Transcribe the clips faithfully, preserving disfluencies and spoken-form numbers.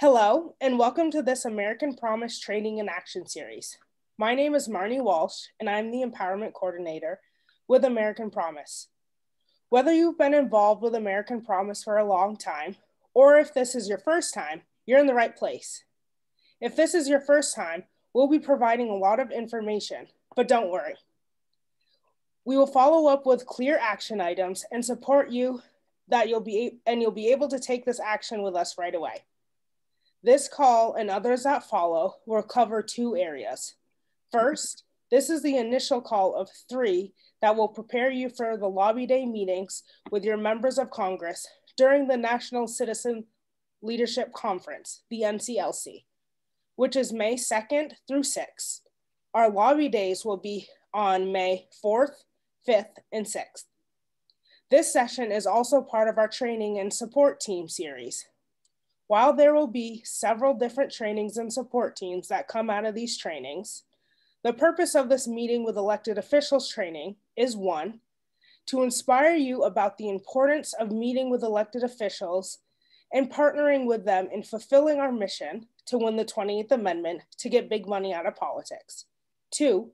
Hello, and welcome to this American Promise Training and Action Series. My name is Marnie Walsh, and I'm the Empowerment Coordinator with American Promise. Whether you've been involved with American Promise for a long time, or if this is your first time, you're in the right place. If this is your first time, we'll be providing a lot of information, but don't worry. We will follow up with clear action items and support you that you'll be, and you'll be able to take this action with us right away. This call and others that follow will cover two areas. First, this is the initial call of three that will prepare you for the lobby day meetings with your members of Congress during the National Citizen Leadership Conference, the N C L C, which is May second through sixth. Our lobby days will be on May fourth, fifth, and sixth. This session is also part of our training and support team series. While there will be several different trainings and support teams that come out of these trainings, the purpose of this meeting with elected officials training is one, to inspire you about the importance of meeting with elected officials and partnering with them in fulfilling our mission to win the twenty-eighth amendment to get big money out of politics. Two,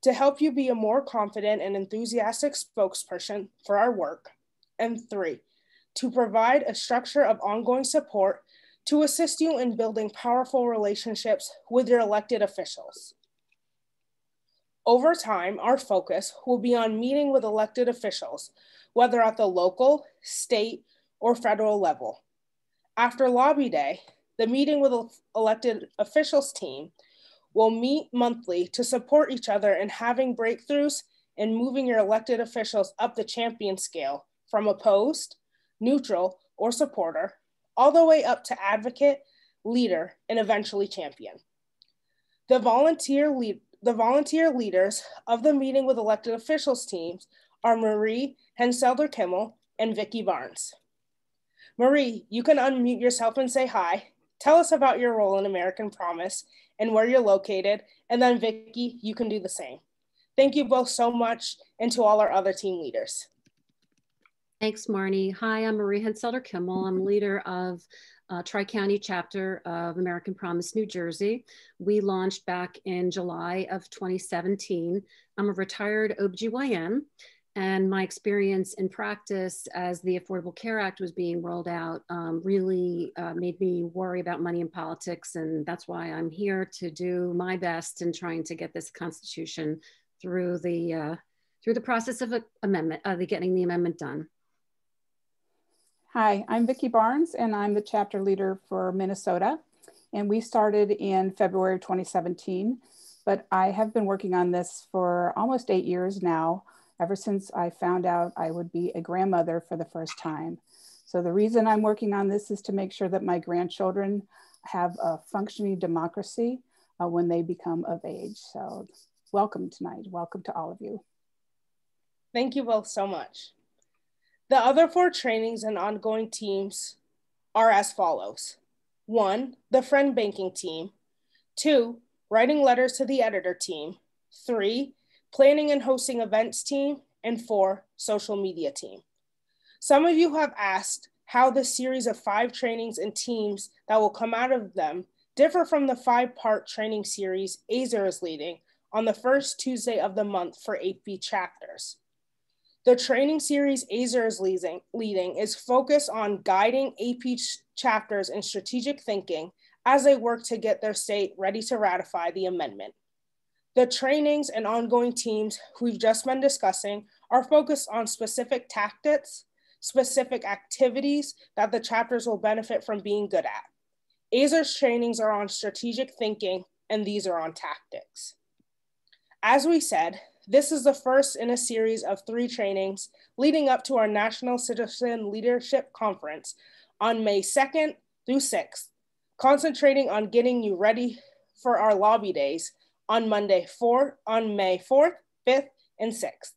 to help you be a more confident and enthusiastic spokesperson for our work. And three, to provide a structure of ongoing support to assist you in building powerful relationships with your elected officials. Over time, our focus will be on meeting with elected officials, whether at the local, state, or federal level. After Lobby Day, the meeting with the elected officials team will meet monthly to support each other in having breakthroughs and moving your elected officials up the champion scale from opposed, neutral, or supporter, all the way up to advocate, leader, and eventually champion. The volunteer, lead, the volunteer leaders of the meeting with elected officials teams are Marie Henselder-Kimmel and Vicki Barnes. Marie, you can unmute yourself and say hi. Tell us about your role in American Promise and where you're located, and then Vicki, you can do the same. Thank you both so much, and to all our other team leaders. Thanks, Marnie. Hi, I'm Marie Henselder-Kimmel. I'm leader of uh, Tri-County chapter of American Promise, New Jersey. We launched back in July of twenty seventeen. I'm a retired O B G Y N, and my experience in practice as the Affordable Care Act was being rolled out um, really uh, made me worry about money in politics, and that's why I'm here to do my best in trying to get this Constitution through the uh, through the process of a amendment, uh, the getting the amendment done. Hi, I'm Vicki Barnes, and I'm the chapter leader for Minnesota, and we started in February of twenty seventeen, but I have been working on this for almost eight years now, ever since I found out I would be a grandmother for the first time. So the reason I'm working on this is to make sure that my grandchildren have a functioning democracy uh, when they become of age. So welcome tonight, welcome to all of you. Thank you both so much. The other four trainings and ongoing teams are as follows. One, the friend banking team. Two, writing letters to the editor team. Three, planning and hosting events team. And four, social media team. Some of you have asked how the series of five trainings and teams that will come out of them differ from the five-part training series Aysar is leading on the first Tuesday of the month for A P chapters. The training series Aysar is leading is focused on guiding A P chapters in strategic thinking as they work to get their state ready to ratify the amendment. The trainings and ongoing teams we've just been discussing are focused on specific tactics, specific activities that the chapters will benefit from being good at. Aysar's trainings are on strategic thinking, and these are on tactics. As we said, this is the first in a series of three trainings leading up to our National Citizen Leadership Conference on May second through sixth, concentrating on getting you ready for our lobby days on Monday four, on May fourth, fifth, and sixth.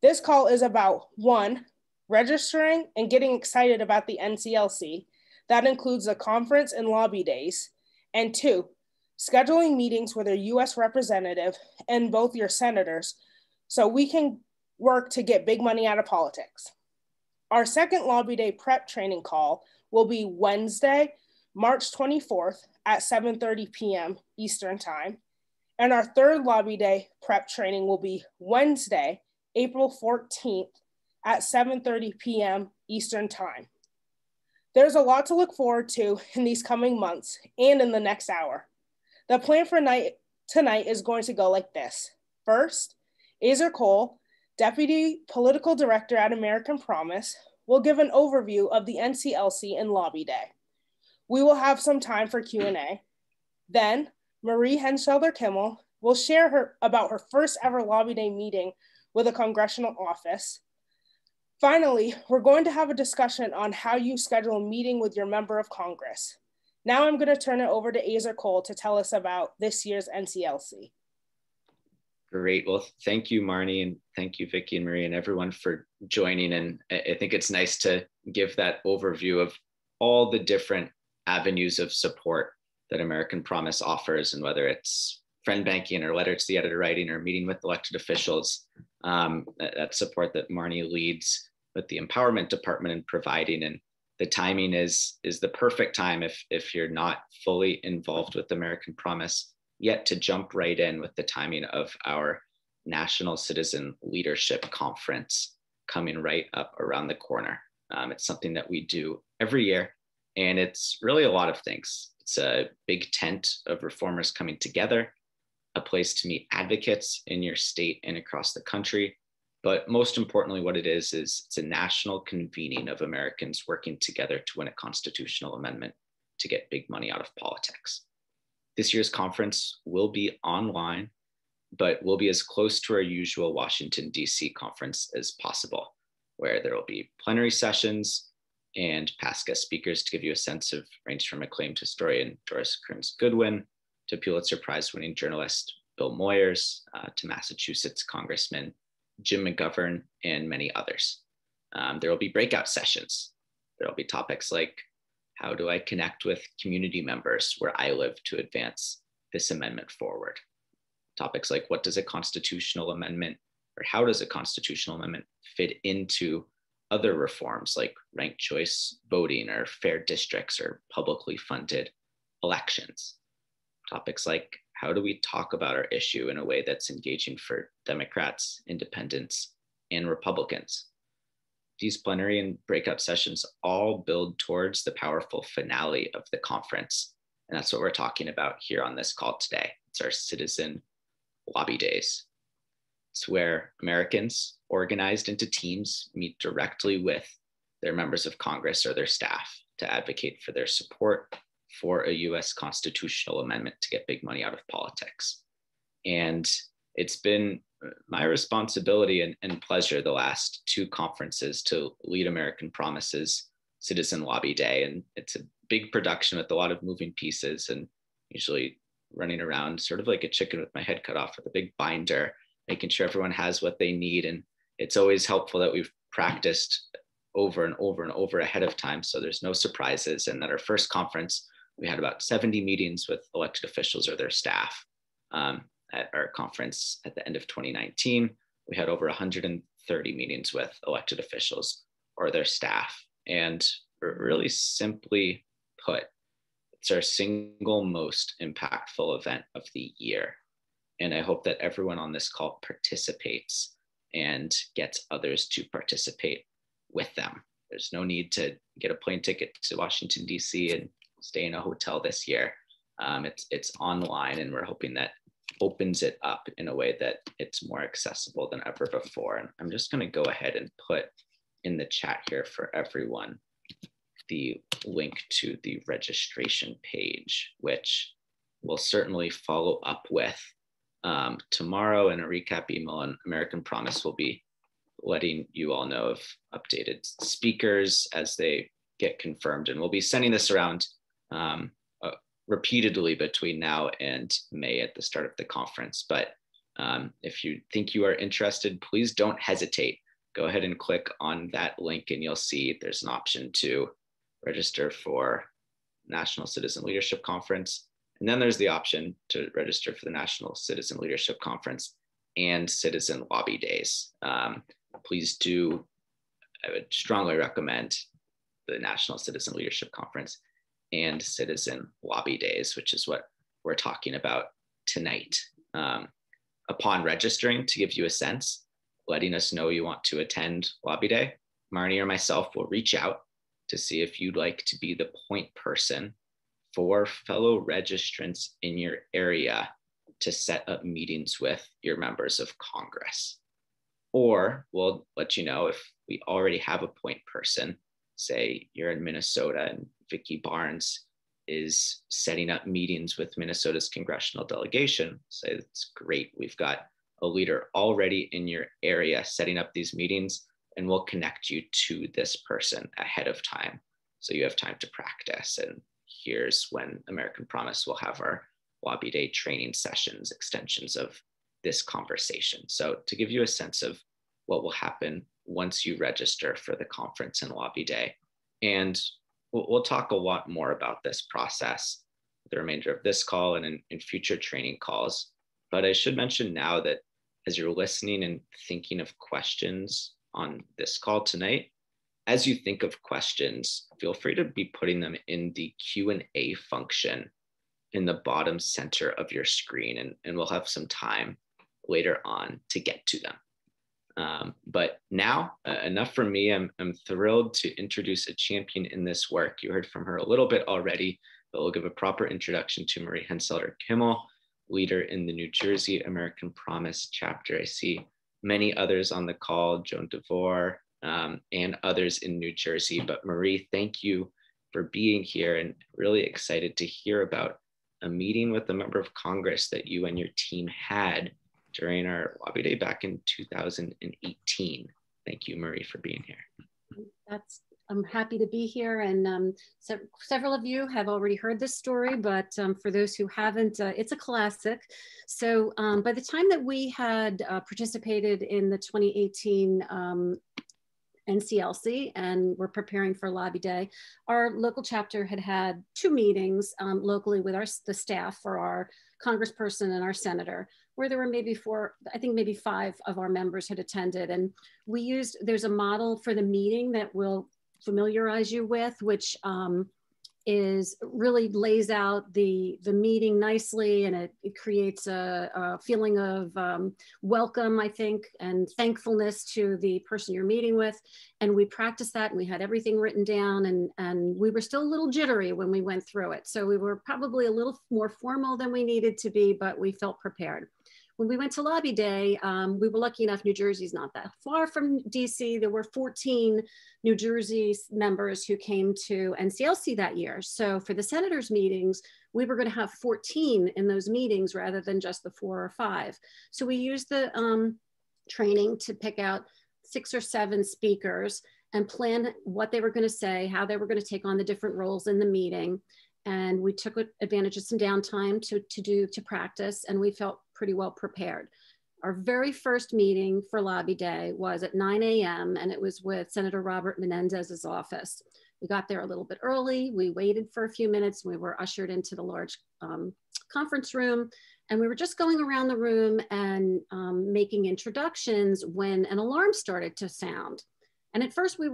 This call is about one, registering and getting excited about the N C L C. That includes the conference and lobby days. And two, scheduling meetings with your U S representative and both your senators so we can work to get big money out of politics. Our second Lobby Day prep training call will be Wednesday, March twenty-fourth at seven thirty p m Eastern Time. And our third lobby day prep training will be Wednesday, April fourteenth at seven thirty p m Eastern Time. There's a lot to look forward to in these coming months and in the next hour. The plan for night, tonight is going to go like this. First, Aysar Cole, Deputy Political Director at American Promise, will give an overview of the N C L C and Lobby Day. We will have some time for Q and A. Then, Marie Henselder-Kimmel will share her about her first ever Lobby Day meeting with a congressional office. Finally, we're going to have a discussion on how you schedule a meeting with your member of Congress. Now I'm gonna turn it over to Aysar Cole to tell us about this year's N C L C. Great, well, thank you, Marnie, and thank you, Vicki and Marie and everyone for joining. And I think it's nice to give that overview of all the different avenues of support that American Promise offers, and whether it's friend banking or whether it's the editor writing or meeting with elected officials, um, that, that support that Marnie leads with the Empowerment Department and providing. And the timing is, is the perfect time if, if you're not fully involved with American Promise yet to jump right in with the timing of our National Citizen Leadership Conference coming right up around the corner. Um, it's something that we do every year, and it's really a lot of things. It's a big tent of reformers coming together, a place to meet advocates in your state and across the country. But most importantly, what it is, is it's a national convening of Americans working together to win a constitutional amendment to get big money out of politics. This year's conference will be online, but will be as close to our usual Washington, D C conference as possible, where there will be plenary sessions and past guest speakers to give you a sense of range from acclaimed historian Doris Kearns Goodwin to Pulitzer Prize winning journalist Bill Moyers, uh, to Massachusetts Congressman Jim McGovern, and many others. Um, there will be breakout sessions. There will be topics like, how do I connect with community members where I live to advance this amendment forward? Topics like, what does a constitutional amendment, or how does a constitutional amendment fit into other reforms like ranked choice voting or fair districts or publicly funded elections? Topics like, how do we talk about our issue in a way that's engaging for Democrats, independents, and Republicans? These plenary and breakout sessions all build towards the powerful finale of the conference. And that's what we're talking about here on this call today. It's our Citizen Lobby Days. It's where Americans organized into teams meet directly with their members of Congress or their staff to advocate for their support for a U S constitutional amendment to get big money out of politics. And it's been my responsibility and, and pleasure the last two conferences to lead American Promise's Citizen Lobby Day. And it's a big production with a lot of moving pieces, and usually running around sort of like a chicken with my head cut off with a big binder, making sure everyone has what they need. And it's always helpful that we've practiced over and over and over ahead of time, so there's no surprises. And at our first conference, we had about seventy meetings with elected officials or their staff. Um, at our conference at the end of twenty nineteen, we had over one hundred thirty meetings with elected officials or their staff. And really simply put, it's our single most impactful event of the year. And I hope that everyone on this call participates and gets others to participate with them. There's no need to get a plane ticket to Washington, D C and stay in a hotel this year. Um, it's, it's online, and we're hoping that opens it up in a way that it's more accessible than ever before. And I'm just gonna go ahead and put in the chat here for everyone the link to the registration page, which we'll certainly follow up with um, tomorrow in a recap email, and American Promise will be letting you all know of updated speakers as they get confirmed. And we'll be sending this around um, uh, repeatedly between now and May at the start of the conference. But um, if you think you are interested, please don't hesitate. Go ahead and click on that link, and you'll see there's an option to register for National Citizen Leadership Conference. And then there's the option to register for the National Citizen Leadership Conference and Citizen Lobby Days. Um, please do, I would strongly recommend the National Citizen Leadership Conference and citizen lobby days, which is what we're talking about tonight. Um, upon registering, to give you a sense, letting us know you want to attend lobby day, Marnie or myself will reach out to see if you'd like to be the point person for fellow registrants in your area to set up meetings with your members of Congress. Or we'll let you know if we already have a point person, say you're in Minnesota and Vicki Barnes is setting up meetings with Minnesota's congressional delegation. So it's great. We've got a leader already in your area setting up these meetings, and we'll connect you to this person ahead of time, so you have time to practice. And here's when American Promise will have our lobby day training sessions, extensions of this conversation. So to give you a sense of what will happen once you register for the conference and lobby day. And we'll, we'll talk a lot more about this process, the remainder of this call and in, in future training calls. But I should mention now that as you're listening and thinking of questions on this call tonight, as you think of questions, feel free to be putting them in the Q and A function in the bottom center of your screen, and, and we'll have some time later on to get to them. Um, but now, uh, enough from me. I'm, I'm thrilled to introduce a champion in this work. You heard from her a little bit already, but we'll give a proper introduction to Marie Henselder-Kimmel, leader in the New Jersey American Promise chapter. I see many others on the call, Joan DeVore um, and others in New Jersey. But Marie, thank you for being here, and really excited to hear about a meeting with a member of Congress that you and your team had during our lobby day back in two thousand eighteen. Thank you, Marie, for being here. That's, I'm happy to be here. And um, so several of you have already heard this story, but um, for those who haven't, uh, it's a classic. So um, by the time that we had uh, participated in the twenty eighteen um, N C L C and we're preparing for lobby day, our local chapter had had two meetings um, locally with our the staff for our congressperson and our senator, where there were maybe four, I think maybe five of our members had attended. And we used, there's a model for the meeting that we'll familiarize you with, which um, is really lays out the, the meeting nicely, and it, it creates a, a feeling of um, welcome, I think, and thankfulness to the person you're meeting with. And we practiced that, and we had everything written down, and, and we were still a little jittery when we went through it. So we were probably a little more formal than we needed to be, but we felt prepared. When we went to lobby day, um, we were lucky enough, New Jersey's not that far from D C. There were fourteen New Jersey members who came to N C L C that year. So for the senators' meetings, we were going to have fourteen in those meetings rather than just the four or five. So we used the um, training to pick out six or seven speakers and plan what they were going to say, how they were going to take on the different roles in the meeting. And we took advantage of some downtime to, to do, to practice, and we felt pretty well prepared. Our very first meeting for lobby day was at nine A M and it was with Senator Robert Menendez's office. We got there a little bit early. We waited for a few minutes. We were ushered into the large um, conference room, and we were just going around the room and um, making introductions when an alarm started to sound. And at first we,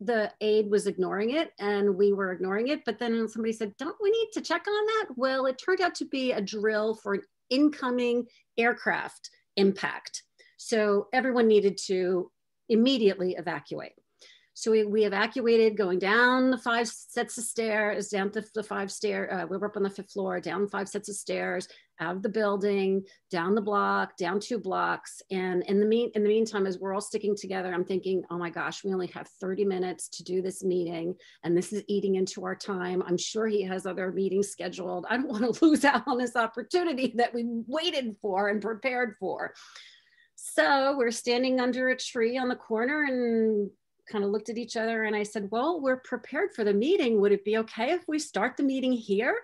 the aide was ignoring it, and we were ignoring it, but then somebody said, don't we need to check on that? Well, it turned out to be a drill for an incoming aircraft impact. So everyone needed to immediately evacuate. So we, we evacuated, going down the five sets of stairs, down the, the five stair, uh, we were up on the fifth floor, down five sets of stairs, out of the building, down the block, down two blocks. And in the, mean, in the meantime, as we're all sticking together, I'm thinking, oh my gosh, we only have thirty minutes to do this meeting, and this is eating into our time. I'm sure he has other meetings scheduled. I don't want to lose out on this opportunity that we waited for and prepared for. So we're standing under a tree on the corner and kind of looked at each other, and I said, well, we're prepared for the meeting. Would it be okay if we start the meeting here?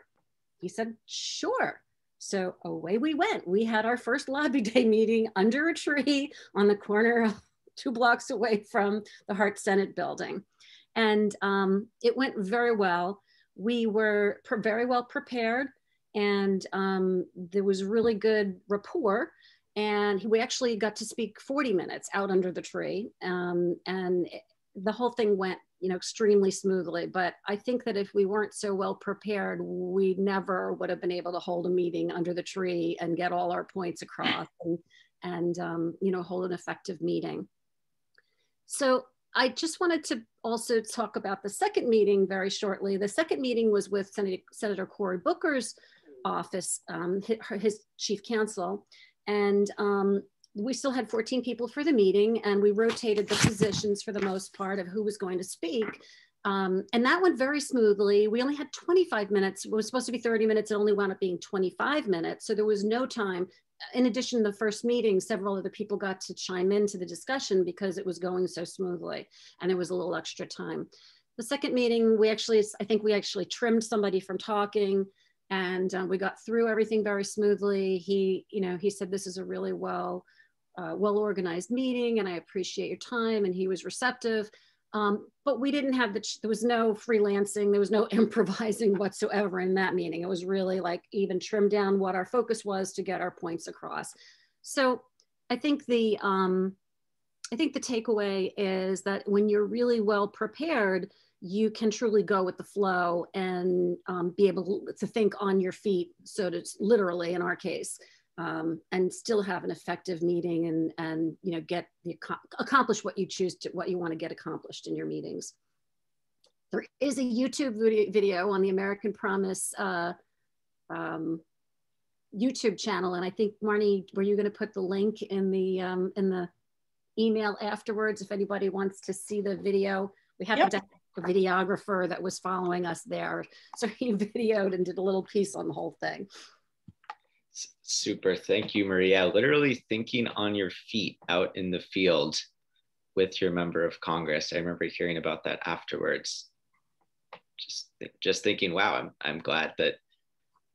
He said, sure. So away we went. We had our first lobby day meeting under a tree on the corner two blocks away from the Hart Senate building. And um, it went very well. We were very well prepared, and um, there was really good rapport. And we actually got to speak forty minutes out under the tree. Um, and it, the whole thing went you know, extremely smoothly. But I think that if we weren't so well prepared, we never would have been able to hold a meeting under the tree and get all our points across and, and um, you know, hold an effective meeting. So I just wanted to also talk about the second meeting very shortly. The second meeting was with Sen- Senator Cory Booker's office, um, his, his chief counsel. And um, we still had fourteen people for the meeting, and we rotated the positions for the most part of who was going to speak. Um, and that went very smoothly. We only had twenty-five minutes. It was supposed to be thirty minutes. It only wound up being twenty-five minutes. So there was no time. In addition to the first meeting, several other people got to chime into the discussion because it was going so smoothly and there was a little extra time. The second meeting, we actually, I think we actually trimmed somebody from talking, and uh, we got through everything very smoothly. He, you know, he said, this is a really well, uh, well-organized meeting and I appreciate your time, and he was receptive. Um, but we didn't have the, there was no freelancing, there was no improvising whatsoever in that meeting. It was really like even trimmed down what our focus was to get our points across. So I think the, um, I think the takeaway is that when you're really well prepared, you can truly go with the flow and um, be able to think on your feet, so to literally in our case, Um, and still have an effective meeting and, and you know, get the, accomplish what you choose to, what you want to get accomplished in your meetings. There is a YouTube video on the American Promise uh, um, YouTube channel. And I think, Marnie, were you going to put the link in the, um, in the email afterwards if anybody wants to see the video? We happened yep. to have a videographer that was following us there. So he videoed and did a little piece on the whole thing. Super. Thank you, Maria. Literally thinking on your feet out in the field with your member of Congress. I remember hearing about that afterwards. Just, th just thinking, wow, I'm, I'm glad that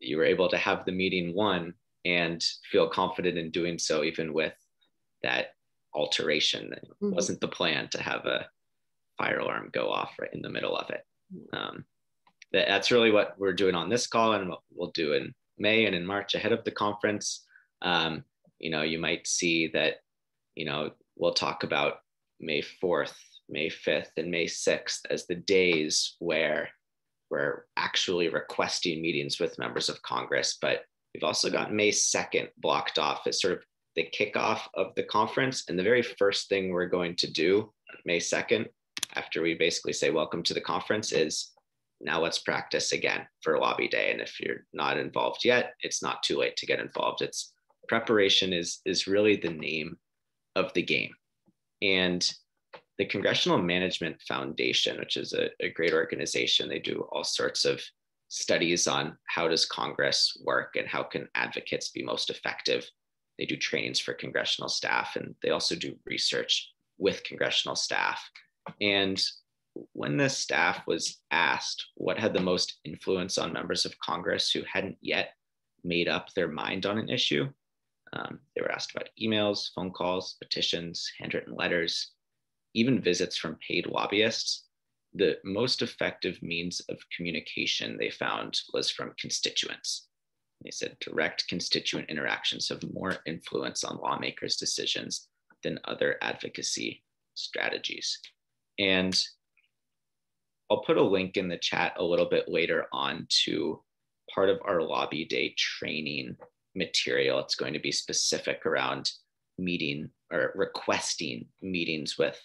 you were able to have the meeting won and feel confident in doing so, even with that alteration. It mm-hmm. wasn't the plan to have a fire alarm go off right in the middle of it. Um, that, that's really what we're doing on this call and what we'll do in May and in March ahead of the conference. Um, you know, you might see that, you know, we'll talk about May fourth, May fifth, and May sixth as the days where we're actually requesting meetings with members of Congress. But we've also got May second blocked off as sort of the kickoff of the conference. And the very first thing we're going to do on May second, after we basically say, welcome to the conference, is now let's practice again for lobby day. And if you're not involved yet, it's not too late to get involved. It's preparation is, is really the name of the game. And the Congressional Management Foundation, which is a, a great organization, they do all sorts of studies on how does Congress work and how can advocates be most effective. They do trainings for congressional staff, and they also do research with congressional staff. And when the staff was asked what had the most influence on members of Congress who hadn't yet made up their mind on an issue, um, they were asked about emails, phone calls, petitions, handwritten letters, even visits from paid lobbyists. The most effective means of communication they found was from constituents. They said direct constituent interactions have more influence on lawmakers' decisions than other advocacy strategies. And I'll put a link in the chat a little bit later on to part of our lobby day training material. It's going to be specific around meeting or requesting meetings with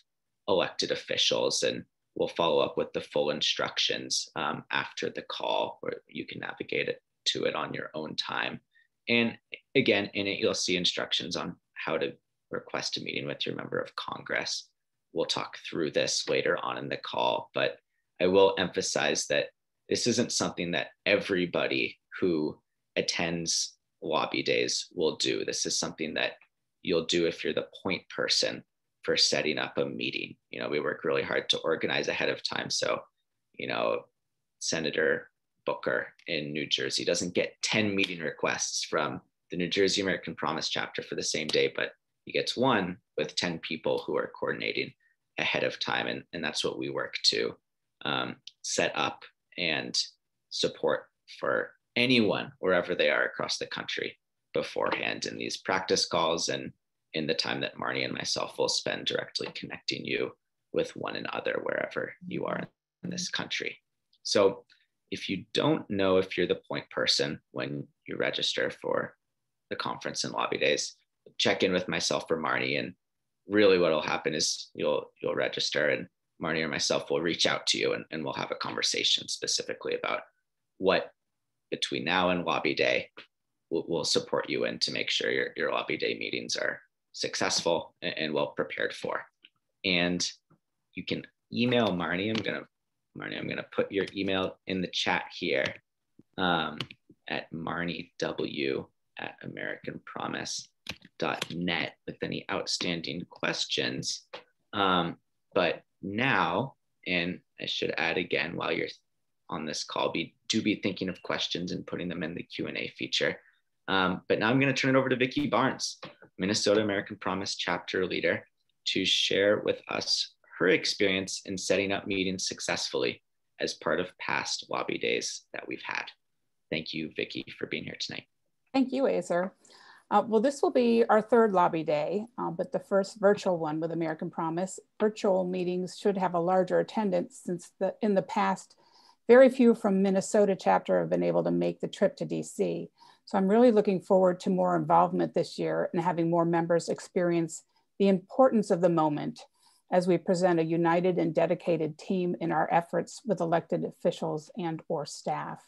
elected officials, and we'll follow up with the full instructions um, after the call, where you can navigate it to it on your own time. And again, in it, you'll see instructions on how to request a meeting with your member of Congress. We'll talk through this later on in the call, but I will emphasize that this isn't something that everybody who attends lobby days will do. This is something that you'll do if you're the point person for setting up a meeting. You know, we work really hard to organize ahead of time. So, you know, Senator Booker in New Jersey doesn't get ten meeting requests from the New Jersey American Promise chapter for the same day, but he gets one with ten people who are coordinating ahead of time. And, and that's what we work to Um, set up and support for anyone, wherever they are across the country beforehand in these practice calls and in the time that Marnie and myself will spend directly connecting you with one another wherever you are in this country. So if you don't know if you're the point person when you register for the conference and lobby days, check in with myself or Marnie, and really what will happen is you'll you'll register and Marnie or myself will reach out to you, and, and we'll have a conversation specifically about what between now and lobby day we'll, we'll support you in to make sure your, your lobby day meetings are successful and, and well prepared for. And you can email Marnie. I'm gonna Marnie, I'm gonna put your email in the chat here um, at marniew at americanpromise dot net with any outstanding questions. Um, but now, and I should add again while you're on this call, be do be thinking of questions and putting them in the Q and A feature. Um, but now I'm going to turn it over to Vicki Barnes, Minnesota American Promise chapter leader, to share with us her experience in setting up meetings successfully as part of past lobby days that we've had. Thank you, Vicki, for being here tonight. Thank you, Aysar. Uh, well, this will be our third lobby day, uh, but the first virtual one with American Promise. Virtual meetings should have a larger attendance since the, in the past, very few from Minnesota chapter have been able to make the trip to D C. So I'm really looking forward to more involvement this year and having more members experience the importance of the moment as we present a united and dedicated team in our efforts with elected officials and or staff.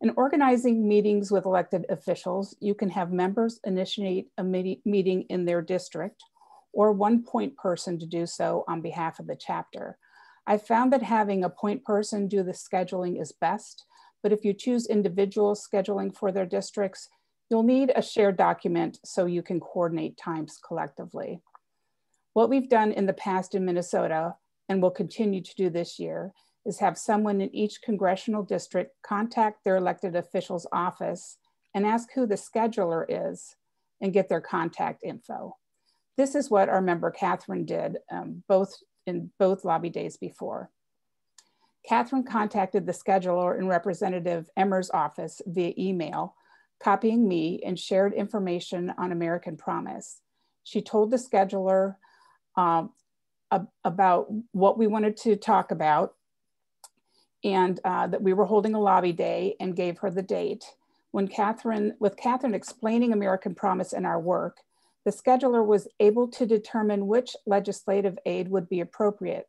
In organizing meetings with elected officials, you can have members initiate a meeting in their district or one point person to do so on behalf of the chapter. I found that having a point person do the scheduling is best, but if you choose individual scheduling for their districts, you'll need a shared document so you can coordinate times collectively. What we've done in the past in Minnesota and will continue to do this year is have someone in each congressional district contact their elected official's office and ask who the scheduler is and get their contact info. This is what our member Catherine did um, both in both lobby days before. Catherine contacted the scheduler in Representative Emmer's office via email, copying me, and shared information on American Promise. She told the scheduler um, ab- about what we wanted to talk about, and uh, that we were holding a lobby day, and gave her the date. When Catherine, with Catherine explaining American Promise and our work, the scheduler was able to determine which legislative aid would be appropriate.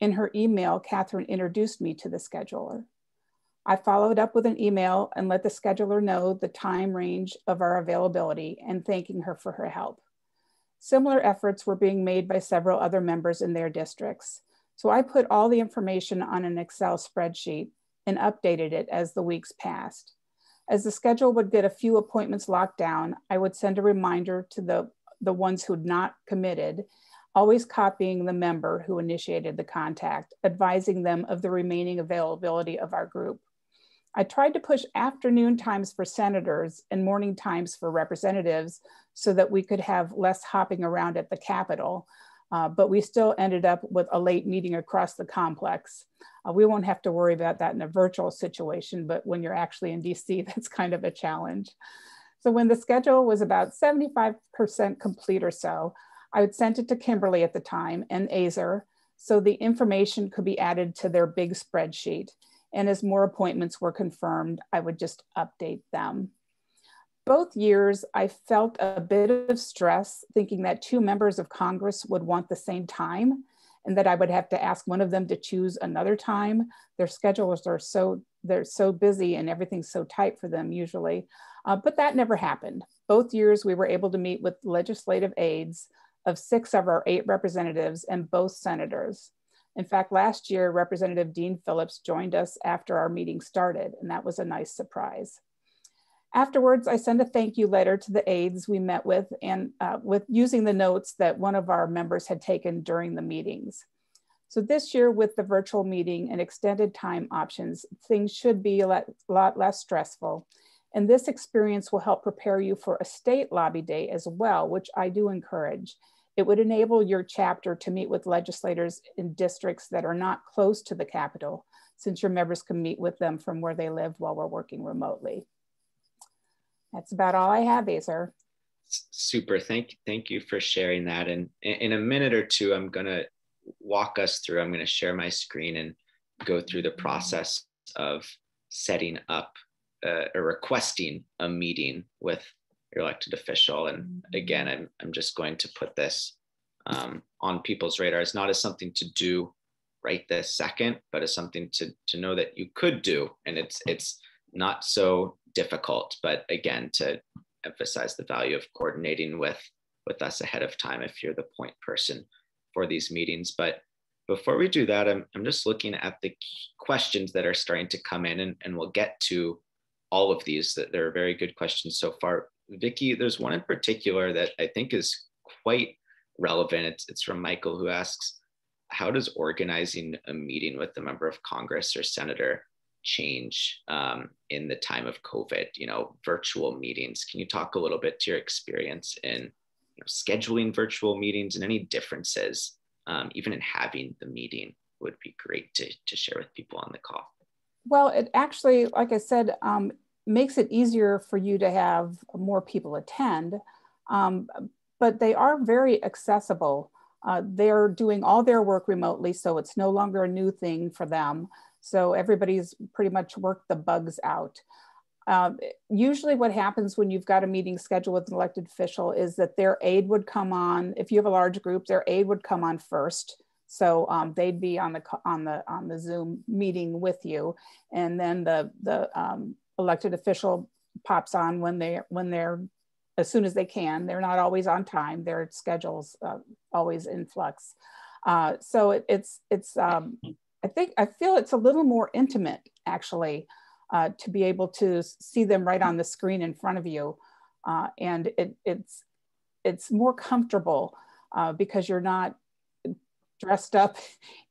In her email, Catherine introduced me to the scheduler. I followed up with an email and let the scheduler know the time range of our availability and thanking her for her help. Similar efforts were being made by several other members in their districts. So I put all the information on an Excel spreadsheet and updated it as the weeks passed. As the schedule would get a few appointments locked down, I would send a reminder to the, the ones who'd not committed, always copying the member who initiated the contact, advising them of the remaining availability of our group. I tried to push afternoon times for senators and morning times for representatives so that we could have less hopping around at the Capitol. Uh, but we still ended up with a late meeting across the complex. Uh, we won't have to worry about that in a virtual situation, but when you're actually in D C, that's kind of a challenge. So when the schedule was about seventy-five percent complete or so, I would send it to Kimberly at the time and Aysar, so the information could be added to their big spreadsheet. And as more appointments were confirmed, I would just update them. Both years, I felt a bit of stress thinking that two members of Congress would want the same time and that I would have to ask one of them to choose another time. Their schedules are so, they're so busy and everything's so tight for them usually, uh, but that never happened. Both years, we were able to meet with legislative aides of six of our eight representatives and both senators. In fact, last year, Representative Dean Phillips joined us after our meeting started, and that was a nice surprise. Afterwards, I sent a thank you letter to the aides we met with and uh, with using the notes that one of our members had taken during the meetings. So this year with the virtual meeting and extended time options, things should be a lot less stressful. And this experience will help prepare you for a state lobby day as well, which I do encourage. It would enable your chapter to meet with legislators in districts that are not close to the Capitol, since your members can meet with them from where they live while we're working remotely. That's about all I have, Aysar. Super. Thank, thank you for sharing that. And in a minute or two, I'm going to walk us through. I'm going to share my screen and go through the process of setting up uh, or requesting a meeting with your elected official. And again, I'm, I'm just going to put this um, on people's radars, not as something to do right this second, but as something to, to know that you could do. And it's, it's not so difficult, but again, to emphasize the value of coordinating with, with us ahead of time if you're the point person for these meetings. But before we do that, I'm, I'm just looking at the questions that are starting to come in, and, and we'll get to all of these. That there are very good questions so far. Vicki, there's one in particular that I think is quite relevant. It's, it's from Michael, who asks, how does organizing a meeting with a member of Congress or senator change um, in the time of COVID, you know, virtual meetings? Can you talk a little bit to your experience in, you know, scheduling virtual meetings and any differences, um, even in having the meeting would be great to, to share with people on the call. Well, it actually, like I said, um, makes it easier for you to have more people attend, um, but they are very accessible. Uh, they're doing all their work remotely, so it's no longer a new thing for them. So everybody's pretty much worked the bugs out. Uh, usually what happens when you've got a meeting scheduled with an elected official is that their aide would come on. If you have a large group, their aide would come on first. So um, they'd be on the, on, the, on the Zoom meeting with you. And then the, the um, elected official pops on when they, when they're, as soon as they can. They're not always on time. Their schedule's uh, always in flux. Uh, so it, it's, it's um, I think, I feel it's a little more intimate actually uh, to be able to see them right on the screen in front of you. Uh, and it, it's, it's more comfortable uh, because you're not dressed up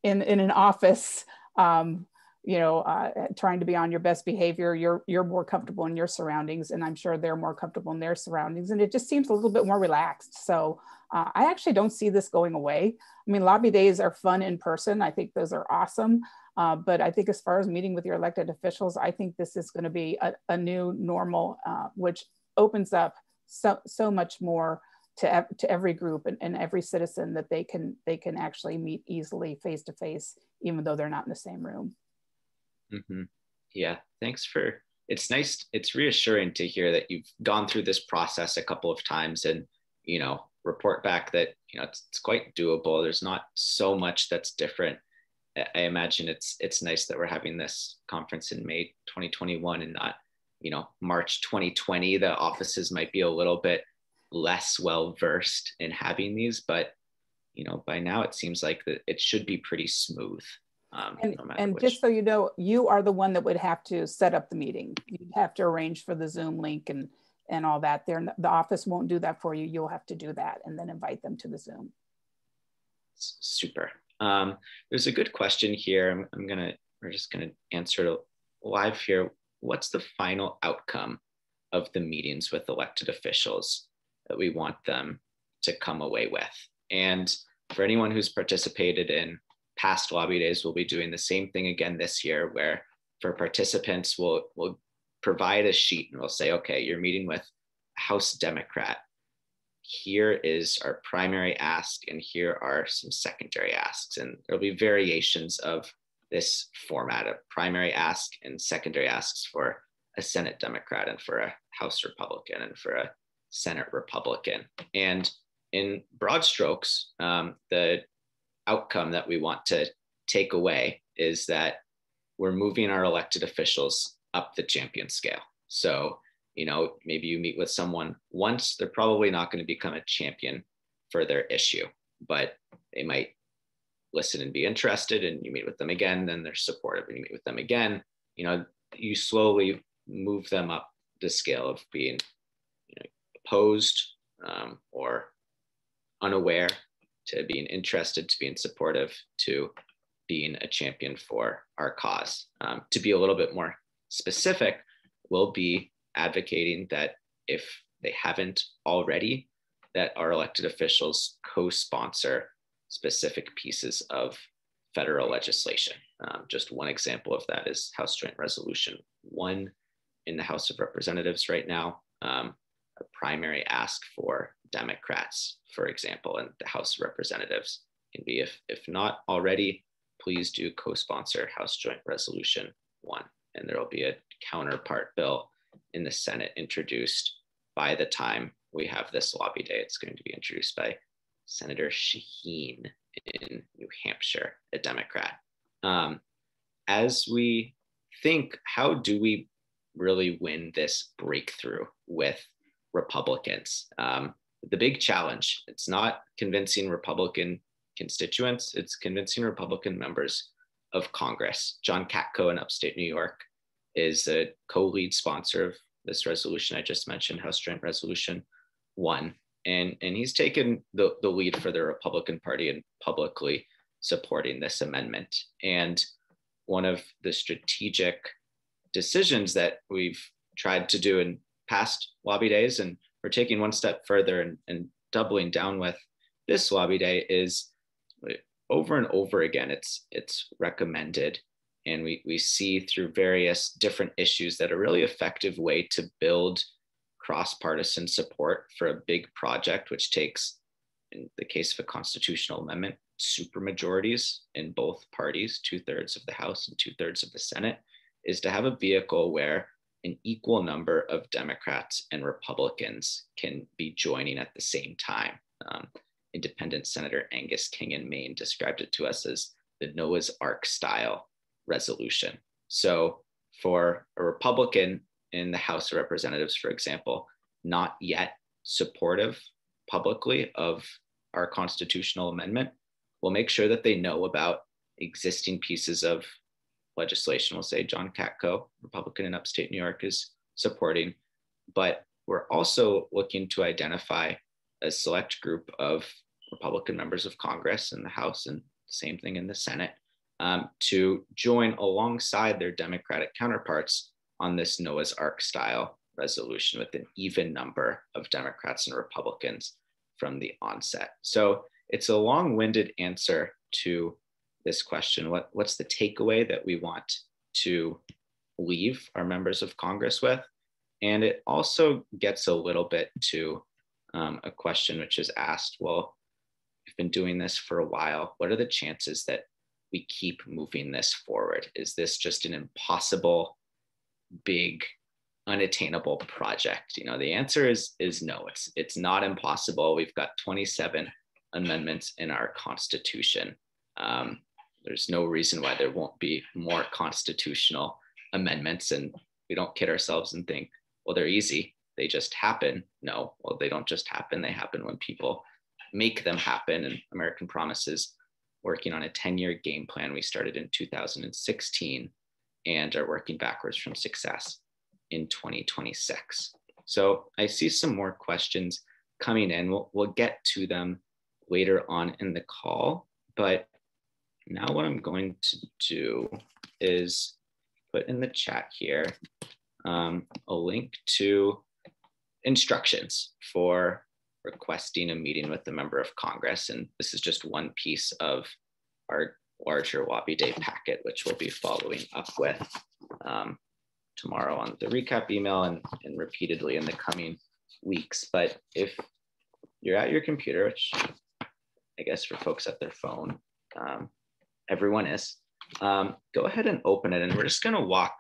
in, in an office, um, you know, uh, trying to be on your best behavior. You're, you're more comfortable in your surroundings, and I'm sure they're more comfortable in their surroundings, and it just seems a little bit more relaxed. So uh, I actually don't see this going away. I mean, lobby days are fun in person. I think those are awesome. Uh, but I think as far as meeting with your elected officials, I think this is going to be a, a new normal, uh, which opens up so, so much more to, ev to every group and, and every citizen, that they can, they can actually meet easily face to face, even though they're not in the same room. Mm-hmm. Yeah, thanks for, it's nice, it's reassuring to hear that you've gone through this process a couple of times and, you know, report back that, you know, it's, it's quite doable. There's not so much that's different. I imagine it's, it's nice that we're having this conference in May twenty twenty-one and not, you know, March twenty twenty. The offices might be a little bit less well-versed in having these, but, you know, by now it seems like that it should be pretty smooth. Um, and no and just so you know, you are the one that would have to set up the meeting. You'd have to arrange for the Zoom link and, and all that. They're, the office won't do that for you. You'll have to do that and then invite them to the Zoom. Super. Um, there's a good question here. I'm, I'm gonna, we're just gonna answer it live here. What's the final outcome of the meetings with elected officials that we want them to come away with? And for anyone who's participated in past lobby days, we'll be doing the same thing again this year, where for participants, we'll, we'll provide a sheet and we'll say, okay, you're meeting with House Democrat. Here is our primary ask, and here are some secondary asks. And there'll be variations of this format, a primary ask and secondary asks for a Senate Democrat and for a House Republican and for a Senate Republican. And in broad strokes, um, the outcome that we want to take away is that we're moving our elected officials up the champion scale. So, you know, maybe you meet with someone once, they're probably not going to become a champion for their issue, but they might listen and be interested, and you meet with them again, then they're supportive, and you meet with them again. You know, you slowly move them up the scale of being, you know, opposed um, or unaware, to being interested, to being supportive, to being a champion for our cause. Um, to be a little bit more specific, we'll be advocating that if they haven't already, that our elected officials co-sponsor specific pieces of federal legislation. Um, just one example of that is House Joint Resolution one in the House of Representatives right now. Um, a primary ask for Democrats, for example, in the House of Representatives community. If, if not already, please do co-sponsor House Joint Resolution one, and there will be a counterpart bill in the Senate introduced by the time we have this lobby day. It's going to be introduced by Senator Shaheen in New Hampshire, a Democrat. Um, as we think, how do we really win this breakthrough with Republicans? Um, the big challenge, it's not convincing Republican constituents, it's convincing Republican members of Congress. John Katko in upstate New York is a co-lead sponsor of this resolution I just mentioned, House Joint Resolution one. And, and he's taken the, the lead for the Republican Party in publicly supporting this amendment. And one of the strategic decisions that we've tried to do in past lobby days, and we're taking one step further and, and doubling down with this lobby day, is over and over again, it's, it's recommended. And we, we see through various different issues that a really effective way to build cross-partisan support for a big project, which takes, in the case of a constitutional amendment, super majorities in both parties, two-thirds of the House and two-thirds of the Senate, is to have a vehicle where an equal number of Democrats and Republicans can be joining at the same time. Um, independent Senator Angus King in Maine described it to us as the Noah's Ark style resolution. So for a Republican in the House of Representatives, for example, not yet supportive publicly of our constitutional amendment, we'll make sure that they know about existing pieces of legislation. We'll say John Katko, Republican in upstate New York, is supporting, but we're also looking to identify a select group of Republican members of Congress in the House, and same thing in the Senate, um, to join alongside their Democratic counterparts on this Noah's Ark style resolution with an even number of Democrats and Republicans from the onset. So it's a long-winded answer to this question. What, what's the takeaway that we want to leave our members of Congress with? And it also gets a little bit to um, a question which is asked, well, we've been doing this for a while. What are the chances that we keep moving this forward? Is this just an impossible, big, unattainable project? You know, the answer is, is no, it's, it's not impossible. We've got twenty-seven amendments in our Constitution. Um, there's no reason why there won't be more constitutional amendments, and we don't kid ourselves and think, well, they're easy, they just happen. No, well, they don't just happen, they happen when people make them happen. And American Promise is working on a ten-year game plan we started in two thousand sixteen and are working backwards from success in twenty twenty-six. So I see some more questions coming in. We'll, we'll get to them later on in the call, but now what I'm going to do is put in the chat here um, a link to instructions for requesting a meeting with the member of Congress. And this is just one piece of our larger lobby day packet, which we'll be following up with um, tomorrow on the recap email and, and repeatedly in the coming weeks. But if you're at your computer, which I guess for folks at their phone, um, everyone is, um, go ahead and open it. And we're just gonna walk,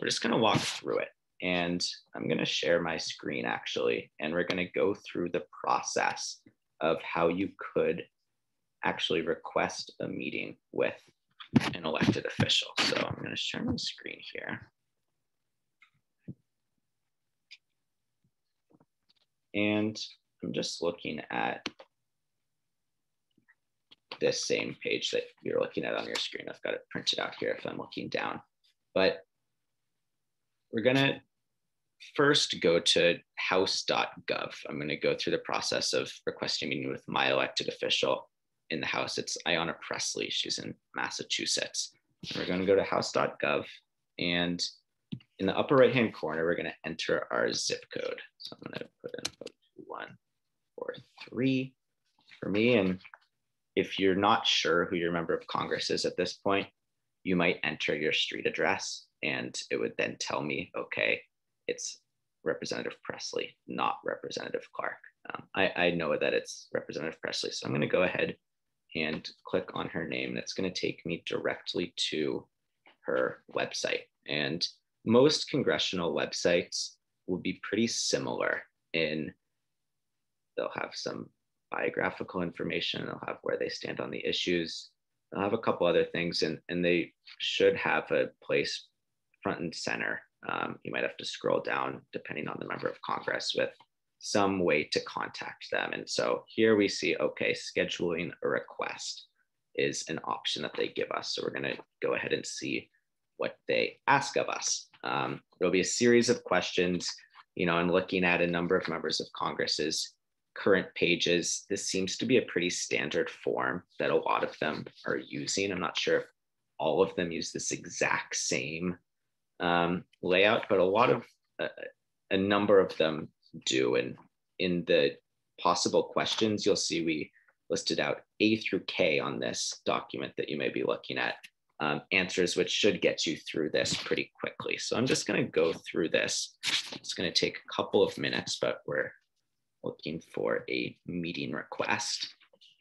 we're just gonna walk through it. And I'm gonna share my screen actually, and we're gonna go through the process of how you could actually request a meeting with an elected official. So I'm going to share my screen here. And I'm just looking at this same page that you're looking at on your screen. I've got it printed out here if I'm looking down. But we're going to first go to house dot gov. I'm going to go through the process of requesting a meeting with my elected official in the House. It's Ayanna Pressley, she's in Massachusetts. We're gonna go to house dot gov, and in the upper right-hand corner, we're gonna enter our zip code. So I'm gonna put in one four three for me. And if you're not sure who your member of Congress is at this point, you might enter your street address, and it would then tell me, okay, it's Representative Pressley, not Representative Clark. Um, I, I know that it's Representative Pressley, so I'm gonna go ahead and click on her name. That's going to take me directly to her website. And most congressional websites will be pretty similar in, they'll have some biographical information, they'll have where they stand on the issues, they'll have a couple other things, and, and they should have a place front and center. Um, you might have to scroll down depending on the member of Congress with some way to contact them. And so here we see, okay, scheduling a request is an option that they give us. So we're gonna go ahead and see what they ask of us. Um, there'll be a series of questions, you know, and looking at a number of members of Congress's current pages, this seems to be a pretty standard form that a lot of them are using. I'm not sure if all of them use this exact same um, layout, but a lot of, uh, a number of them do. And in the possible questions, you'll see we listed out A through K on this document that you may be looking at, um, answers which should get you through this pretty quickly. So I'm just gonna go through this. It's gonna take a couple of minutes, but we're looking for a meeting request,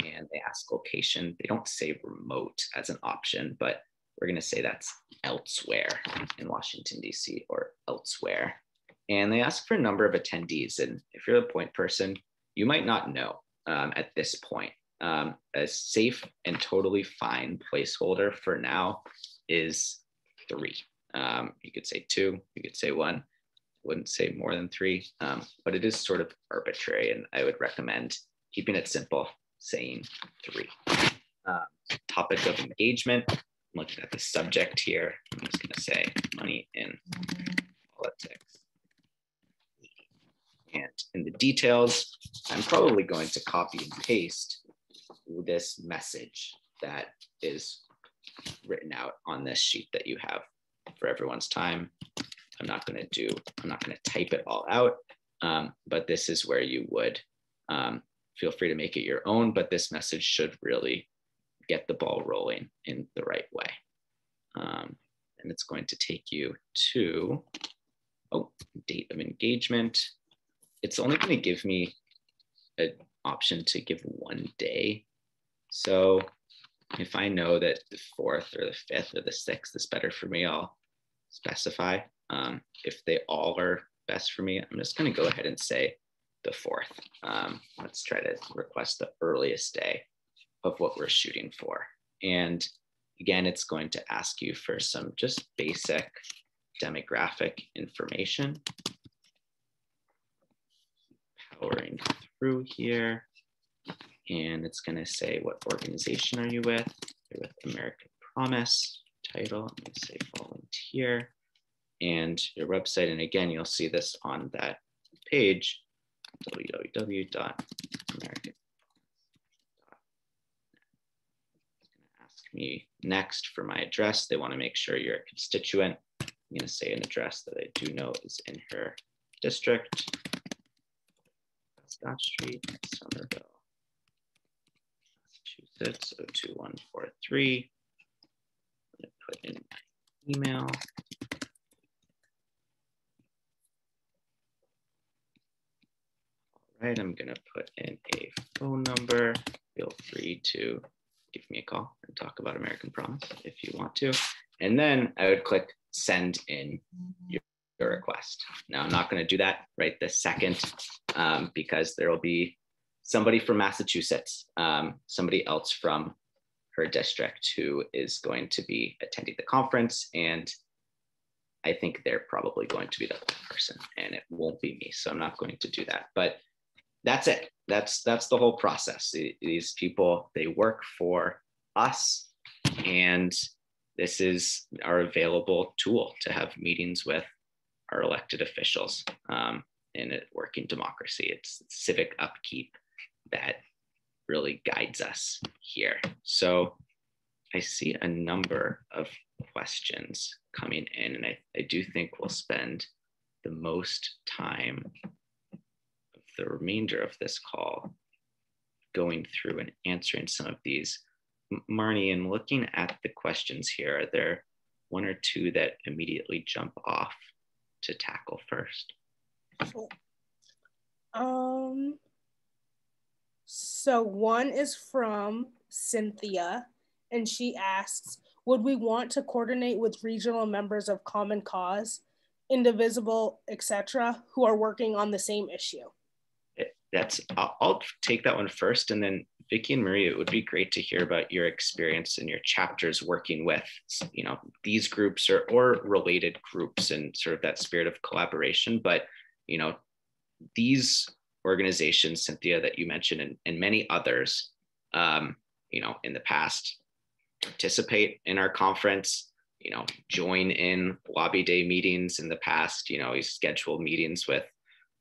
and they ask location. They don't say remote as an option, but we're gonna say that's elsewhere in Washington, D C or elsewhere. And they ask for a number of attendees. And if you're a point person, you might not know um, at this point. Um, a safe and totally fine placeholder for now is three. Um, you could say two, you could say one. Wouldn't say more than three, um, but it is sort of arbitrary, and I would recommend keeping it simple, saying three. Um, topic of engagement, I'm looking at the subject here. I'm just gonna say money in politics. And in the details, I'm probably going to copy and paste this message that is written out on this sheet that you have for everyone's time. I'm not going to do, I'm not going to type it all out, um, but this is where you would um, feel free to make it your own, but this message should really get the ball rolling in the right way. Um, and it's going to take you to, oh, date of engagement. It's only going to give me an option to give one day. So if I know that the fourth or the fifth or the sixth is better for me, I'll specify. Um, if they all are best for me, I'm just going to go ahead and say the fourth. Um, let's try to request the earliest day of what we're shooting for. And again, it's going to ask you for some just basic demographic information. Powering through here. And it's going to say, what organization are you with? You're with American Promise. Title, I'm going to say volunteer. And your website. And again, you'll see this on that page, w w w dot american dot net. It's going to ask me next for my address. They want to make sure you're a constituent. I'm going to say an address that I do know is in her district. Scott Street, Somerville, Massachusetts, zero two one four three. I'm going to put in my email. All right, I'm gonna put in a phone number. Feel free to give me a call and talk about American Promise if you want to. And then I would click send in your, your request. Now I'm not gonna do that right this second um, because there'll be somebody from Massachusetts, um, somebody else from her district who is going to be attending the conference, and I think they're probably going to be the person, and it won't be me. So I'm not going to do that. But that's it. That's that's the whole process. These people, they work for us, and this is our available tool to have meetings with our elected officials um, in a working democracy. It's civic upkeep that really guides us here. So I see a number of questions coming in, and I, I do think we'll spend the most time the remainder of this call going through and answering some of these. Marnie, in looking at the questions here, are there one or two that immediately jump off to tackle first? Um, so one is from Cynthia, and she asks, would we want to coordinate with regional members of Common Cause, Indivisible, et cetera, who are working on the same issue? That's, I'll, I'll take that one first, and then Vicki and Marie, it would be great to hear about your experience and your chapters working with, you know, these groups or, or related groups and sort of that spirit of collaboration. But, you know, these organizations, Cynthia, that you mentioned, and, and many others, um, you know, in the past, participate in our conference, you know, join in lobby day meetings in the past, you know, you schedule meetings with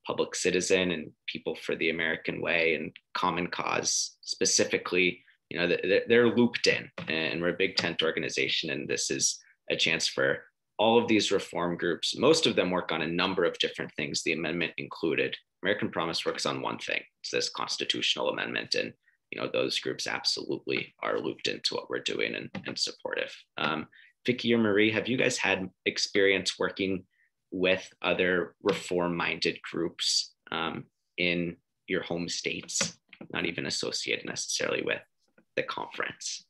Public Citizen and People for the American Way and Common Cause specifically, you know, they're, they're looped in, and we're a big tent organization. And this is a chance for all of these reform groups. Most of them work on a number of different things, the amendment included. American Promise works on one thing, it's this constitutional amendment. And, you know, those groups absolutely are looped into what we're doing and, and supportive. Um, Vicki or Marie, have you guys had experience working with other reform-minded groups um, in your home states, not even associated necessarily with the conference?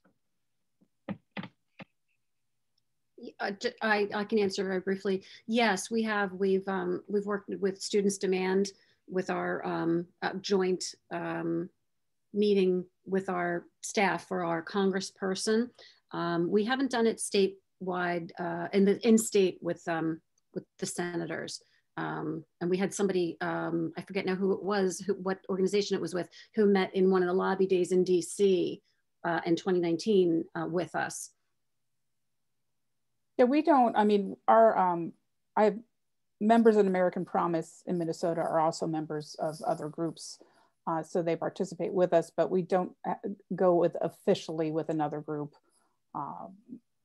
I, I can answer very briefly. Yes, we have. We've um, we've worked with Students Demand with our um, uh, joint um, meeting with our staff for our congressperson. Um, we haven't done it statewide uh, in the in state with. Um, with the senators. Um, and we had somebody, um, I forget now who it was, who, what organization it was with, who met in one of the lobby days in D C uh, in twenty nineteen uh, with us. Yeah, we don't, I mean, our, um, I members of American Promise in Minnesota are also members of other groups. Uh, so they participate with us, but we don't go with officially with another group uh,